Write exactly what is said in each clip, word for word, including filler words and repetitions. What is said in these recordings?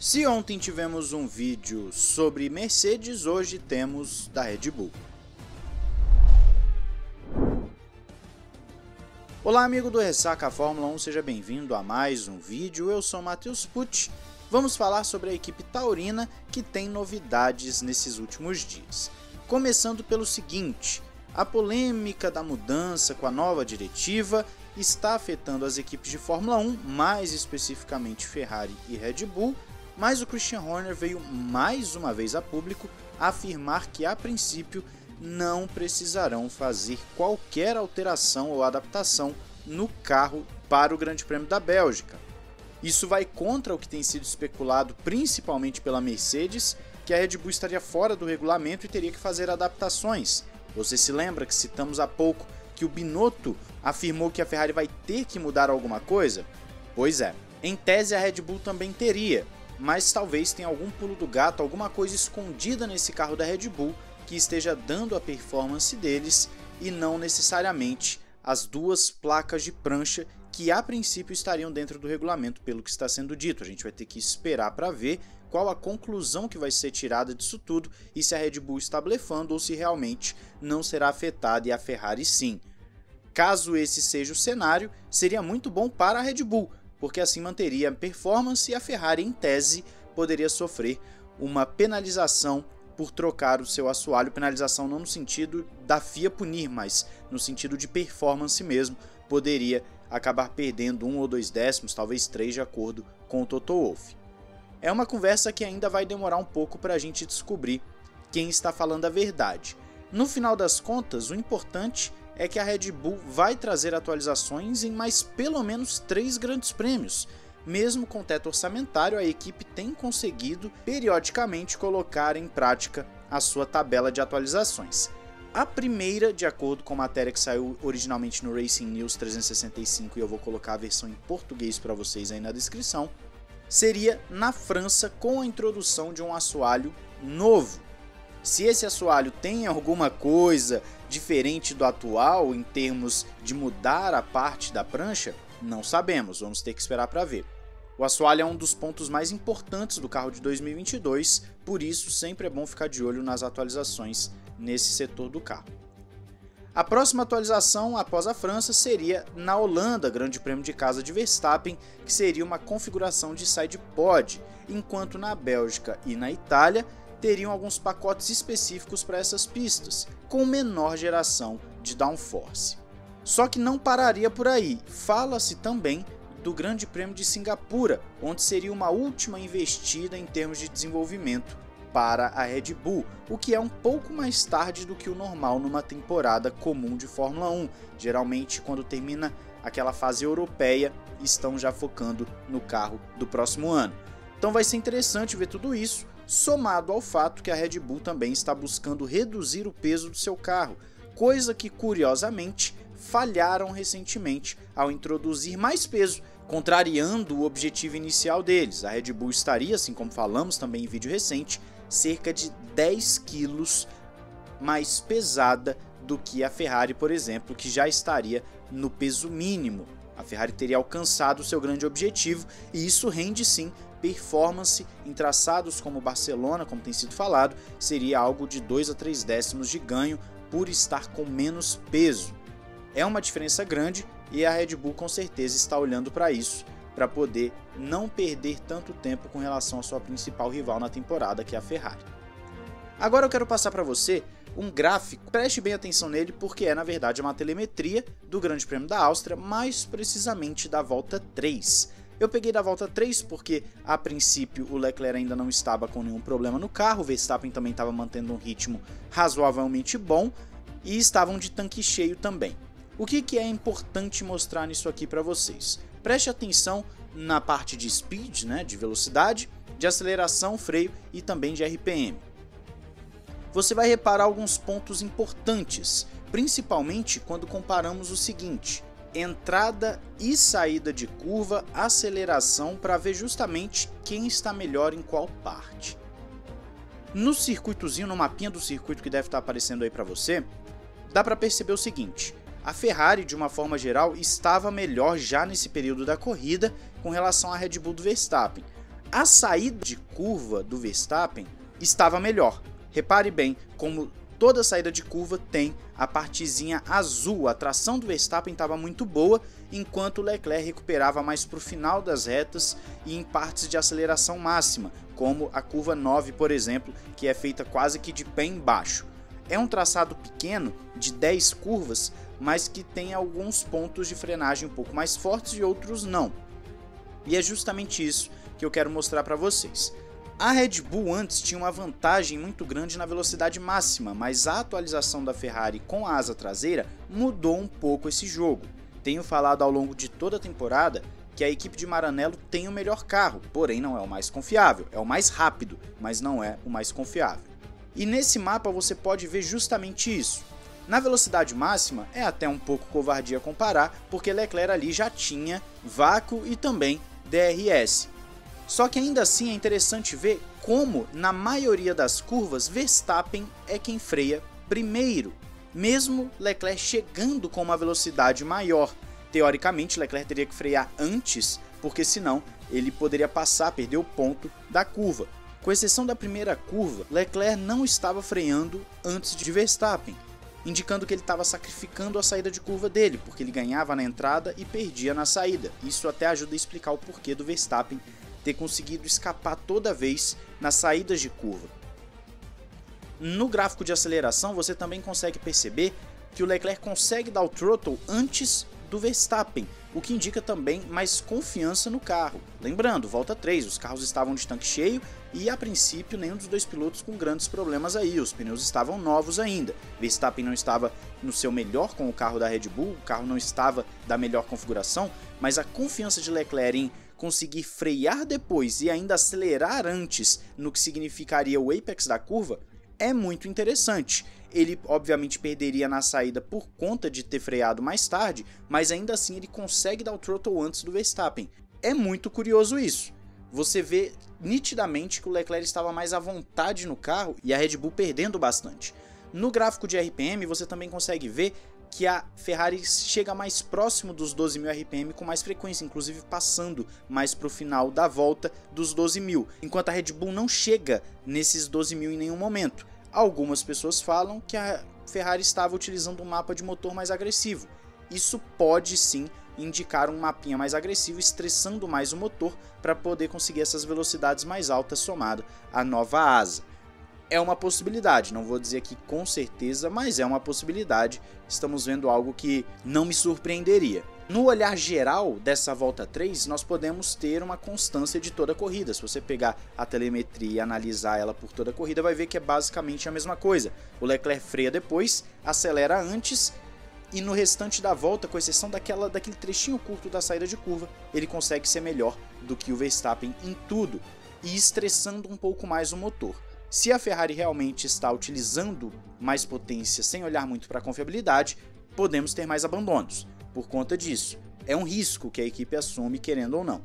Se ontem tivemos um vídeo sobre Mercedes, hoje temos da Red Bull. Olá amigo do Ressaca Fórmula um, seja bem-vindo a mais um vídeo, eu sou Matheus Pucci. Vamos falar sobre a equipe taurina que tem novidades nesses últimos dias. Começando pelo seguinte, a polêmica da mudança com a nova diretiva está afetando as equipes de Fórmula um, mais especificamente Ferrari e Red Bull, mas o Christian Horner veio mais uma vez a público afirmar que, a princípio, não precisarão fazer qualquer alteração ou adaptação no carro para o Grande Prêmio da Bélgica. Isso vai contra o que tem sido especulado principalmente pela Mercedes, que a Red Bull estaria fora do regulamento e teria que fazer adaptações. Você se lembra que citamos há pouco que o Binotto afirmou que a Ferrari vai ter que mudar alguma coisa? Pois é, em tese a Red Bull também teria, mas talvez tenha algum pulo do gato, alguma coisa escondida nesse carro da Red Bull que esteja dando a performance deles e não necessariamente as duas placas de prancha que a princípio estariam dentro do regulamento pelo que está sendo dito. A gente vai ter que esperar para ver qual a conclusão que vai ser tirada disso tudo e se a Red Bull está blefando ou se realmente não será afetada e a Ferrari sim. Caso esse seja o cenário, seria muito bom para a Red Bull, porque assim manteria a performance e a Ferrari, em tese, poderia sofrer uma penalização por trocar o seu assoalho. Penalização não no sentido da F I A punir, mas no sentido de performance mesmo, poderia acabar perdendo um ou dois décimos, talvez três, de acordo com o Toto Wolff. É uma conversa que ainda vai demorar um pouco para a gente descobrir quem está falando a verdade. No final das contas, o importante é que a Red Bull vai trazer atualizações em mais pelo menos três grandes prêmios. Mesmo com o teto orçamentário, a equipe tem conseguido periodicamente colocar em prática a sua tabela de atualizações. A primeira, de acordo com a matéria que saiu originalmente no Racing News trezentos e sessenta e cinco, e eu vou colocar a versão em português para vocês aí na descrição, seria na França com a introdução de um assoalho novo. Se esse assoalho tem alguma coisa diferente do atual em termos de mudar a parte da prancha, não sabemos, vamos ter que esperar para ver. O assoalho é um dos pontos mais importantes do carro de dois mil e vinte e dois, por isso sempre é bom ficar de olho nas atualizações nesse setor do carro. A próxima atualização após a França seria na Holanda, Grande Prêmio de Casa de Verstappen, que seria uma configuração de side pod, enquanto na Bélgica e na Itália teriam alguns pacotes específicos para essas pistas, com menor geração de downforce. Só que não pararia por aí, fala-se também do Grande Prêmio de Singapura, onde seria uma última investida em termos de desenvolvimento para a Red Bull, o que é um pouco mais tarde do que o normal numa temporada comum de Fórmula um. Geralmente, quando termina aquela fase europeia, estão já focando no carro do próximo ano. Então vai ser interessante ver tudo isso, somado ao fato que a Red Bull também está buscando reduzir o peso do seu carro, coisa que, curiosamente, falharam recentemente ao introduzir mais peso, contrariando o objetivo inicial deles. A Red Bull estaria, assim como falamos também em vídeo recente, cerca de dez quilos mais pesada do que a Ferrari, por exemplo, que já estaria no peso mínimo. A Ferrari teria alcançado o seu grande objetivo e isso rende sim performance em traçados como Barcelona, como tem sido falado, seria algo de dois a três décimos de ganho por estar com menos peso. É uma diferença grande e a Red Bull com certeza está olhando para isso, para poder não perder tanto tempo com relação à sua principal rival na temporada, que é a Ferrari. Agora eu quero passar para você um gráfico, preste bem atenção nele porque é na verdade uma telemetria do Grande Prêmio da Áustria, mais precisamente da volta três. Eu peguei da volta três porque, a princípio, o Leclerc ainda não estava com nenhum problema no carro, o Verstappen também estava mantendo um ritmo razoavelmente bom e estavam de tanque cheio também. O que, que é importante mostrar nisso aqui para vocês? Preste atenção na parte de speed, né, de velocidade, de aceleração, freio e também de R P M. Você vai reparar alguns pontos importantes, principalmente quando comparamos o seguinte: entrada e saída de curva, aceleração, para ver justamente quem está melhor em qual parte. No circuitozinho, no mapinha do circuito que deve estar aparecendo aí para você, dá para perceber o seguinte: a Ferrari, de uma forma geral, estava melhor já nesse período da corrida com relação à Red Bull do Verstappen. A saída de curva do Verstappen estava melhor. Repare bem como toda saída de curva tem a partezinha azul. A tração do Verstappen estava muito boa, enquanto o Leclerc recuperava mais para o final das retas e em partes de aceleração máxima, como a curva nove, por exemplo, que é feita quase que de pé embaixo. É um traçado pequeno, de dez curvas, mas que tem alguns pontos de frenagem um pouco mais fortes e outros não. E é justamente isso que eu quero mostrar para vocês. A Red Bull antes tinha uma vantagem muito grande na velocidade máxima, mas a atualização da Ferrari com a asa traseira mudou um pouco esse jogo. Tenho falado ao longo de toda a temporada que a equipe de Maranello tem o melhor carro, porém não é o mais confiável, é o mais rápido, mas não é o mais confiável. E nesse mapa você pode ver justamente isso. Na velocidade máxima é até um pouco covardia comparar, porque Leclerc ali já tinha vácuo e também D R S. Só que ainda assim é interessante ver como na maioria das curvas Verstappen é quem freia primeiro, mesmo Leclerc chegando com uma velocidade maior. Teoricamente, Leclerc teria que frear antes, porque senão ele poderia passar, perder o ponto da curva. Com exceção da primeira curva, Leclerc não estava freando antes de Verstappen, indicando que ele estava sacrificando a saída de curva dele, porque ele ganhava na entrada e perdia na saída. Isso até ajuda a explicar o porquê do Verstappen ter conseguido escapar toda vez nas saídas de curva. No gráfico de aceleração, você também consegue perceber que o Leclerc consegue dar o throttle antes do Verstappen, o que indica também mais confiança no carro. Lembrando, volta três, os carros estavam de tanque cheio e a princípio nenhum dos dois pilotos com grandes problemas aí, os pneus estavam novos ainda. Verstappen não estava no seu melhor com o carro da Red Bull, o carro não estava da melhor configuração, mas a confiança de Leclerc em conseguir frear depois e ainda acelerar antes no que significaria o apex da curva é muito interessante. Ele obviamente perderia na saída por conta de ter freado mais tarde, mas ainda assim ele consegue dar o throttle antes do Verstappen. É muito curioso isso. Você vê nitidamente que o Leclerc estava mais à vontade no carro e a Red Bull perdendo bastante. No gráfico de R P M você também consegue ver que a Ferrari chega mais próximo dos doze mil R P M com mais frequência, inclusive passando mais para o final da volta dos doze mil, enquanto a Red Bull não chega nesses doze mil em nenhum momento. Algumas pessoas falam que a Ferrari estava utilizando um mapa de motor mais agressivo. Isso pode sim indicar um mapinha mais agressivo, estressando mais o motor para poder conseguir essas velocidades mais altas somado à nova asa. É uma possibilidade, não vou dizer aqui com certeza, mas é uma possibilidade. Estamos vendo algo que não me surpreenderia. No olhar geral dessa volta três, nós podemos ter uma constância de toda a corrida. Se você pegar a telemetria e analisar ela por toda a corrida, vai ver que é basicamente a mesma coisa. O Leclerc freia depois, acelera antes e no restante da volta, com exceção daquela, daquele trechinho curto da saída de curva, ele consegue ser melhor do que o Verstappen em tudo e estressando um pouco mais o motor. Se a Ferrari realmente está utilizando mais potência sem olhar muito para a confiabilidade, podemos ter mais abandonos. Por conta disso, é um risco que a equipe assume querendo ou não.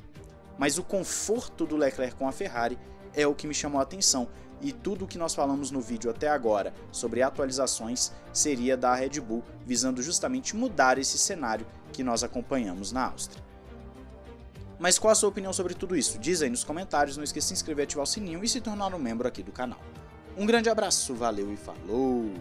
Mas o conforto do Leclerc com a Ferrari é o que me chamou a atenção e tudo o que nós falamos no vídeo até agora sobre atualizações seria da Red Bull, visando justamente mudar esse cenário que nós acompanhamos na Áustria. Mas qual a sua opinião sobre tudo isso? Diz aí nos comentários, não esqueça de se inscrever, ativar o sininho e se tornar um membro aqui do canal. Um grande abraço, valeu e falou!